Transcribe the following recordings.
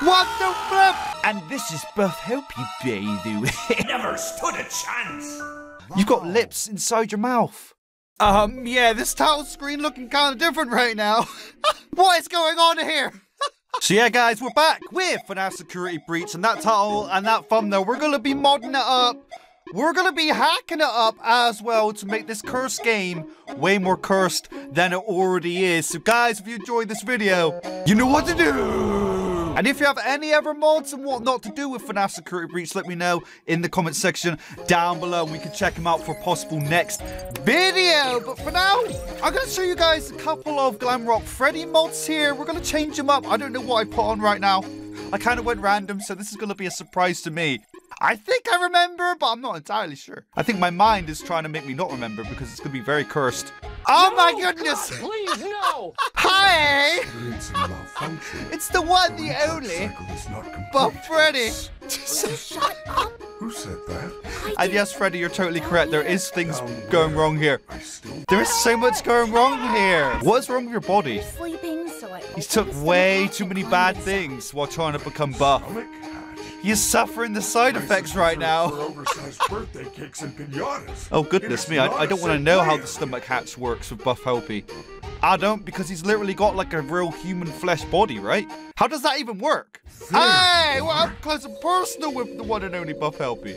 What the flip? And this is Buff Helpy, baby. Never stood a chance. You've got lips inside your mouth. Yeah, this title screen looking kind of different right now. What is going on here? So yeah, guys, we're back with FNAF Security Breach, and that title and that thumbnail. We're going to be modding it up. We're going to be hacking it up as well to make this cursed game way more cursed than it already is. So guys, if you enjoyed this video, you know what to do. And if you have any other mods and what not to do with FNAF Security Breach, let me know in the comment section down below and we can check them out for possible next video. But for now, I'm going to show you guys a couple of Glamrock Freddy mods here. We're going to change them up. I don't know what I put on right now. I kind of went random, so this is going to be a surprise to me. I think I remember, but I'm not entirely sure. I think my mind is trying to make me not remember because it's going to be very cursed. Oh no, my goodness! God, please, no! Hi! It's the one, the only, but Freddy! Shut up! Who said that? And yes, Freddy, you're totally correct. There is things going wrong here. There is so much going wrong here. What's wrong with your body? He's took way too many bad things while trying to become buff. You're suffering the side effects right now. Oh, goodness me. I don't want to know how the stomach hatch works with Buff Helpy. I don't, because he's literally got like a real human flesh body, right? How does that even work? Hey, we're up close and personal with the one and only Buff Helpy.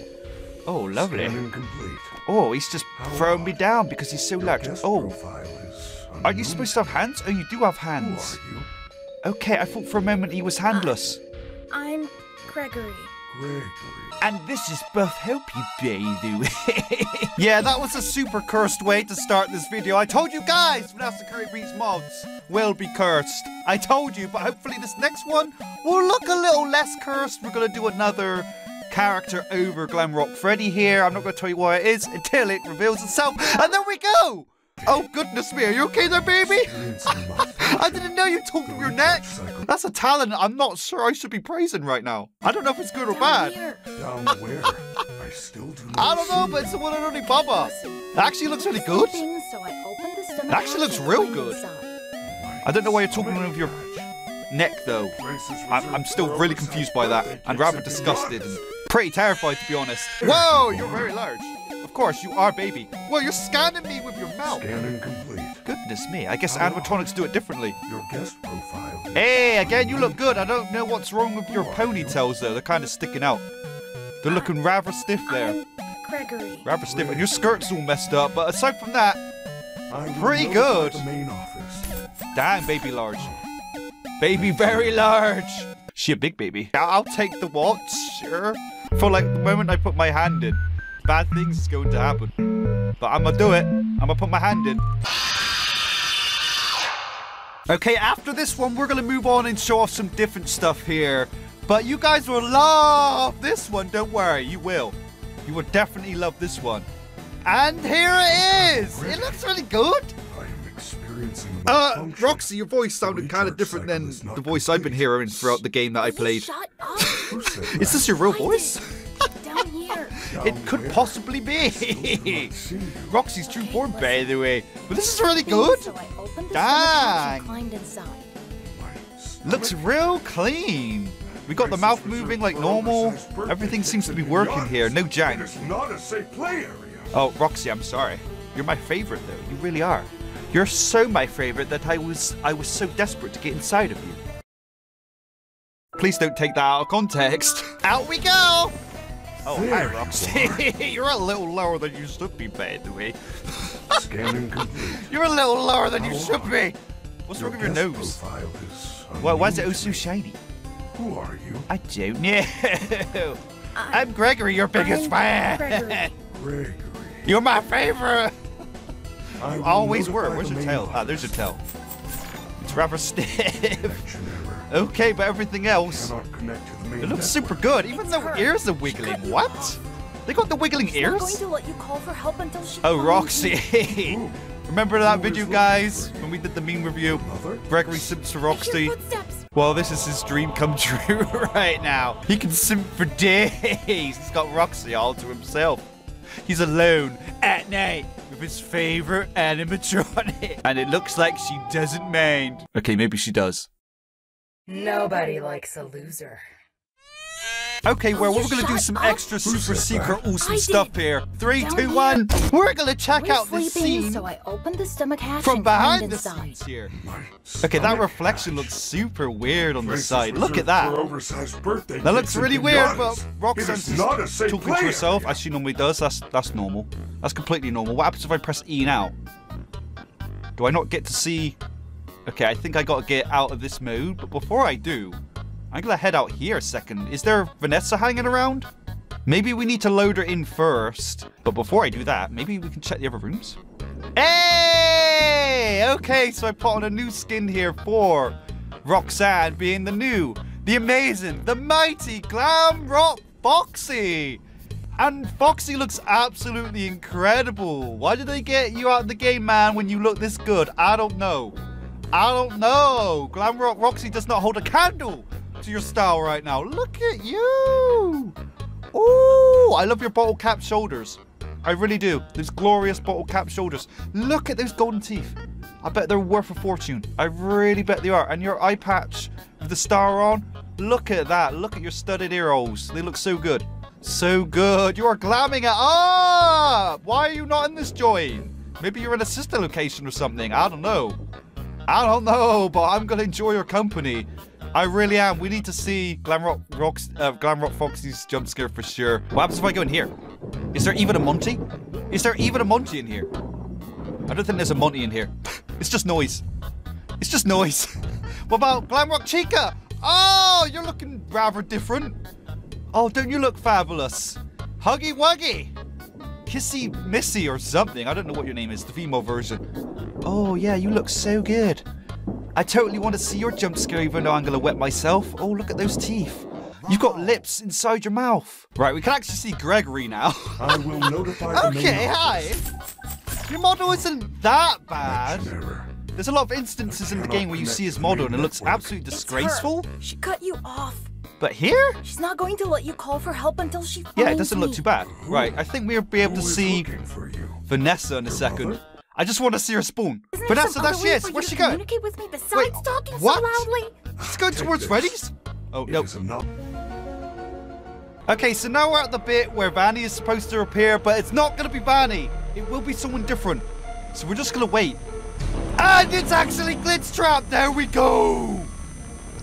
Oh, lovely. Oh, he's just throwing me down because he's so large. Oh, are you supposed to have hands? Oh, you do have hands. Okay, I thought for a moment he was handless. I'm... Gregory. And this is Buff Helpy, baby. Yeah, that was a super cursed way to start this video. I told you guys, FNAF Security Breach mods will be cursed. I told you, but hopefully this next one will look a little less cursed. We're going to do another character over Glamrock Freddy here. I'm not going to tell you what it is until it reveals itself. And there we go. Oh, goodness me. Are you okay there, baby? I didn't know you talked with your neck. That's a talent I'm not sure I should be praising right now. I don't know if it's good or bad. Down where? I still do not I don't know, but it's the one and only Bubba. That actually looks really good. That actually looks real good. I don't know why you're talking with your neck, though. I'm still really confused by that and rather disgusted and pretty terrified, to be honest. Whoa, you're very large. Of course, you are, baby. Well, you're scanning me with your mouth. Scanning complete. Goodness me, I guess animatronics do it differently. Your guest profile. Hey, again, you look good. I don't know what's wrong with your ponytails, though. They're kind of sticking out. They're looking rather stiff there. Gregory. Rather stiff, and your skirt's all messed up. But aside from that, pretty good. Damn, baby large. Baby very large. She a big baby. I'll take the watch, sure. For like the moment I put my hand in. Bad things is going to happen. But I'm going to do it. I'm going to put my hand in. Okay, after this one, we're going to move on and show off some different stuff here. But you guys will love this one. Don't worry. You will. You will definitely love this one. And here it is. It looks really good. I am experiencing malfunction. Roxy, your voice sounded kind of different than the voice I've been hearing throughout the game that I played. Shut up. Is this your real voice? It could possibly be. Roxy's true form, by the way. But this is really good. Dang. Looks real clean. We got the mouth moving like normal. Everything seems to be working here. No jank. Oh, Roxy, I'm sorry. You're my favorite, though. You really are. You're so my favorite that I was so desperate to get inside of you. Please don't take that out of context. Out we go. Oh, hi, Roxy. You're a little lower than you should be, by the way. Scanning complete. You're a little lower than you should be. What's wrong with your nose? Why is it oh so shiny? Who are you? I don't know. I'm Gregory, your biggest fan. Gregory. You're my favorite. You always were. Where's your tail? Ah, there's your tail. It's rather stiff. Okay, but everything else. It looks super good, even though her ears are wiggling. What? They got the wiggling ears? Going to let you call for help until she Roxy! Remember that video, guys, when we did the meme review? Gregory simps for Roxy. Well, this is his dream come true right now. He can simp for days. He's got Roxy all to himself. He's alone at night with his favorite animatronic. And it looks like she doesn't mind. Okay, maybe she does. Nobody likes a loser. Okay, well, we're gonna do some extra super secret awesome stuff here. 3, 2, 1. We're gonna check out this scene from behind the scenes here. Okay, that reflection looks super weird on the side. Look at that. That looks really weird, but Roxanne's talking to herself as she normally does. That's normal. That's completely normal. What happens if I press E now? Do I not get to see? Okay, I think I gotta get out of this mode, but before I do, I'm gonna head out here a second. Is there Vanessa hanging around? Maybe we need to load her in first. But before I do that, maybe we can check the other rooms. Hey! Okay, so I put on a new skin here for Roxanne, being the new, the amazing, the mighty Glamrock Foxy. And Foxy looks absolutely incredible. Why did they get you out of the game, man, when you look this good? I don't know. I don't know. Glamrock Roxy does not hold a candle to your style right now. Look at you. Ooh, I love your bottle cap shoulders. I really do. Those glorious bottle cap shoulders. Look at those golden teeth. I bet they're worth a fortune. I really bet they are. And your eye patch with the star on. Look at that. Look at your studded ear holes. They look so good. So good. You are glamming it up. Why are you not in this joint? Maybe you're in a sister location or something. I don't know. I don't know, but I'm going to enjoy your company. I really am. We need to see Glamrock Foxy's jump scare for sure. What happens if I go in here? Is there even a Monty? Is there even a Monty in here? I don't think there's a Monty in here. It's just noise. It's just noise. What about Glamrock Chica? Oh, you're looking rather different. Oh, don't you look fabulous? Huggy Wuggy. Kissy Missy or something. I don't know what your name is. The female version. Oh, yeah, you look so good. I totally want to see your jump scare even though I'm going to wet myself. Oh, look at those teeth. You've got lips inside your mouth. Right, we can actually see Gregory now. I will notify the okay, hi. Your model isn't that bad. There's a lot of instances in the game where you see his model and it looks absolutely disgraceful. She cut you off. But here? She's not going to let you call for help until she finds me. Yeah, it doesn't look too bad. Right, I think we'll be able to see Vanessa in a second. I just want to see her spawn. Vanessa, there she is. Where's she going? With me besides talking so loudly? She's going towards Freddy's? Oh, no. Okay, so now we're at the bit where Vanny is supposed to appear, but it's not going to be Vanny. It will be someone different. So we're just going to wait. And it's actually Glitchtrap. There we go.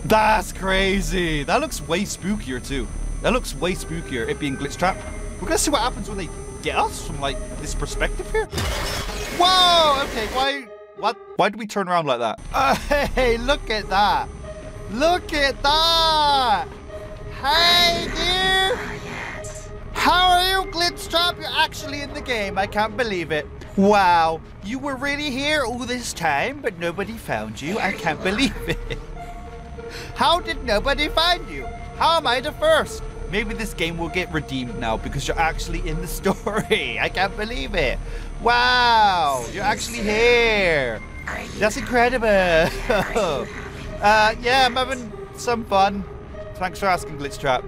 That's crazy. That looks way spookier, too. That looks way spookier, it being Glitchtrap. We're going to see what happens when they get us from, like, this perspective here. Whoa! Okay, why do we turn around like that? Hey, look at that! Look at that! Hey, dude! How are you, Glitchtrap? You're actually in the game. I can't believe it. Wow, you were really here all this time, but nobody found you. I can't believe it. How did nobody find you? How am I the first? Maybe this game will get redeemed now because you're actually in the story. I can't believe it. Wow, you're actually here. That's incredible. Yeah, I'm having some fun. Thanks for asking, Glitchtrap.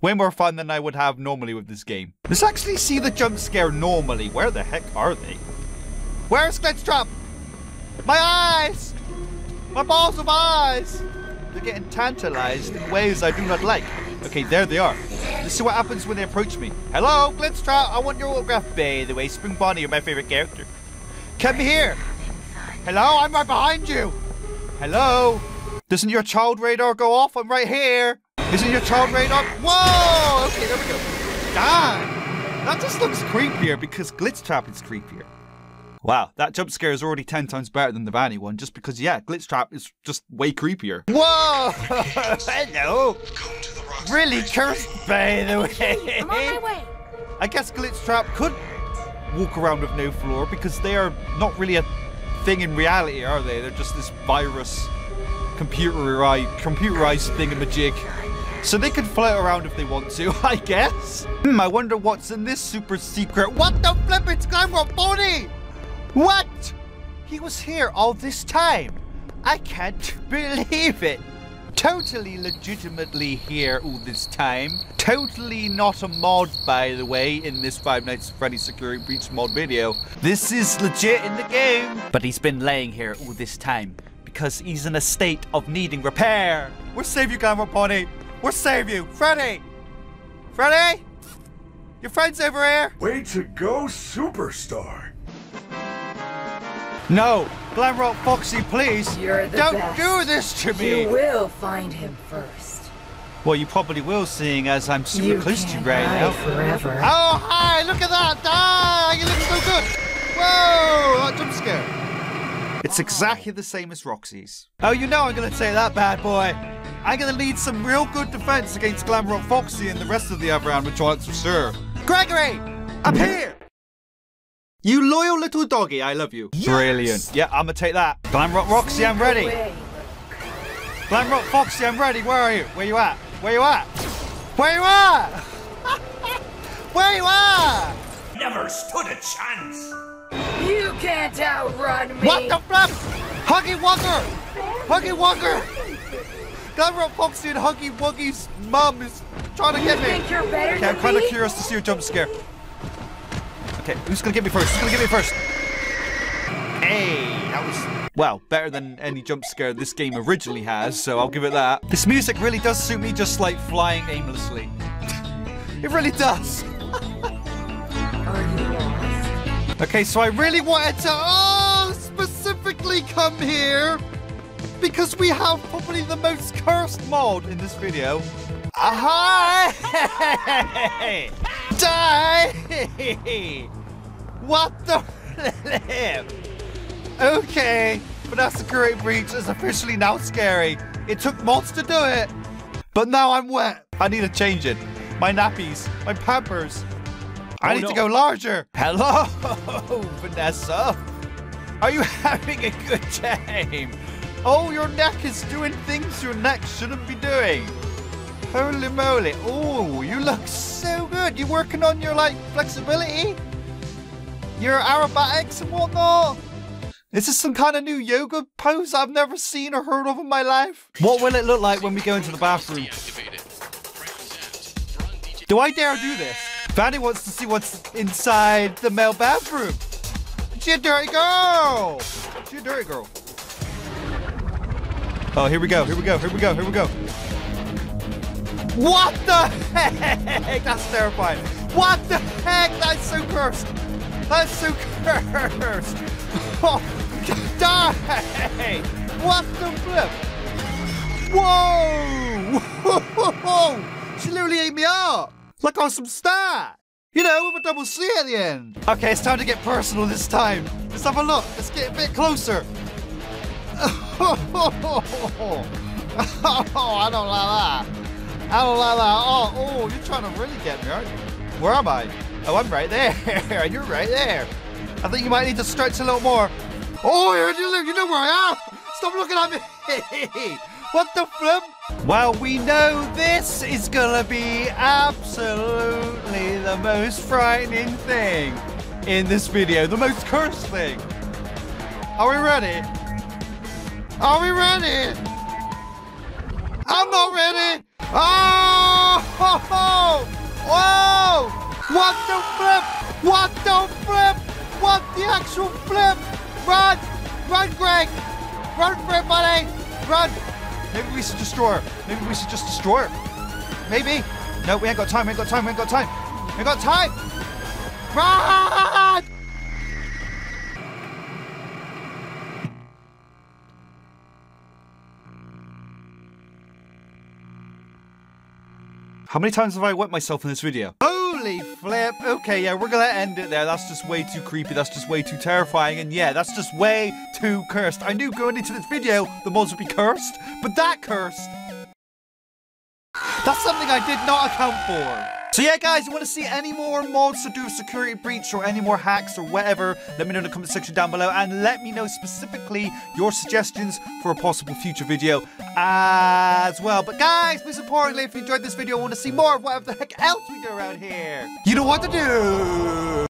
Way more fun than I would have normally with this game. Let's actually see the jump scare normally. Where the heck are they? Where's Glitchtrap? My eyes! My balls of eyes! They're getting tantalized in ways I do not like. Okay, there they are. Let's see what happens when they approach me. Hello, Glitchtrap. I want your autograph. By the way, Spring Bonnie, you're my favorite character. Come here. Hello, I'm right behind you. Hello. Doesn't your child radar go off? I'm right here. Isn't your child radar? Whoa! Okay, there we go. Damn. That just looks creepier because Glitchtrap is creepier. Wow, that jump scare is already 10 times better than the Vanny one, just because, yeah, Glitchtrap is just way creepier. Whoa! Hello! Really cursed, by the way. I'm on my way. I guess Glitchtrap could walk around with no floor, because they are not really a thing in reality, are they? They're just this virus, computerized thingamajig. So they could float around if they want to, I guess. I wonder what's in this super secret. What the flip? It's Glamrock Bonnie! What? He was here all this time. I can't believe it. Totally legitimately here all this time. Totally not a mod, by the way, in this Five Nights at Freddy's Security Breach mod video. This is legit in the game. But he's been laying here all this time because he's in a state of needing repair. We'll save you, Glamrock Bonnie. We'll save you. Freddy! Freddy? Your friend's over here. Way to go, superstar. No. Glamrock Foxy, please. You're the best. Don't do this to me. You will find him first. Well, you probably will, seeing as I'm super close to you right now. Forever. Oh, hi! Look at that! Ah, you look so good! Whoa! That jump scare. It's exactly the same as Roxy's. Oh, you know I'm going to take that bad boy. I'm going to need some real good defense against Glamrock Foxy and the rest of the other animatronics for sure. Gregory! Up here! You loyal little doggy, I love you. Yes. Brilliant. Yeah, I'm going to take that. Glamrock Roxy, I'm ready. Glamrock Foxy, I'm ready. Where are you? Where you at? Where you at? Where you at? Where you at? Never stood a chance. You can't outrun me. What the flip? Huggy Wugger. Huggy Wugger. Glamrock Foxy and Huggy Wuggy's mum is trying to get me. You think you're better than me? Okay, I'm kind of curious to see your jump scare. Okay, who's going to get me first? Who's going to get me first? Hey, that was... well, better than any jump scare this game originally has, so I'll give it that. This music really does suit me, just like flying aimlessly. It really does. Okay, so I really wanted to specifically come here because we have probably the most cursed mod in this video. Hi! Die! What the flip? Okay, FNAF Security Breach is officially now scary. It took months to do it, but now I'm wet. I need to change it. My nappies, my pampers. I need to go larger. Hello, Vanessa. Are you having a good time? Oh, your neck is doing things your neck shouldn't be doing. Holy moly. Oh, you look so good. You working on your, like, flexibility? Your aerobatics and whatnot? Is this some kind of new yoga pose I've never seen or heard of in my life? What will it look like when we go into the bathroom? Do I dare do this? Vanny wants to see what's inside the male bathroom. She's a dirty girl! She's a dirty girl. Oh, here we go, here we go, here we go, here we go. What the heck? That's terrifying. What the heck? That's so cursed. That's so cursed. Oh, die! What the flip? Whoa! Whoa! She literally ate me up! Like on some star! You know, with a double C at the end! Okay, it's time to get personal this time. Let's have a look. Let's get a bit closer. Oh, I don't like that. I don't like that. Oh, you're trying to really get me, aren't you? Where am I? Oh, I'm right there. You're right there. I think you might need to stretch a little more. Oh, you know where I am! Stop looking at me! What the flip? Well, we know this is gonna be absolutely the most frightening thing in this video. The most cursed thing. Are we ready? Are we ready? I'm not ready! Oh! Ho, ho. Whoa! What the flip? What the flip? What the actual flip? Run! Run, Greg! Run for it, buddy! Run! Maybe we should destroy her. Maybe we should just destroy her. Maybe. No, we ain't got time. We ain't got time. We ain't got time. We ain't got time! Run! How many times have I wet myself in this video? Holy flip. Okay, yeah, we're gonna end it there. That's just way too creepy. That's just way too terrifying. And yeah, that's just way too cursed. I knew going into this video the mods would be cursed, but that cursed, that's something I did not account for. So yeah, guys, you want to see any more mods to do with Security Breach or any more hacks or whatever, let me know in the comment section down below, and let me know specifically your suggestions for a possible future video as well. But guys, most importantly, if you enjoyed this video and want to see more of whatever the heck else we do around here, you know what to do.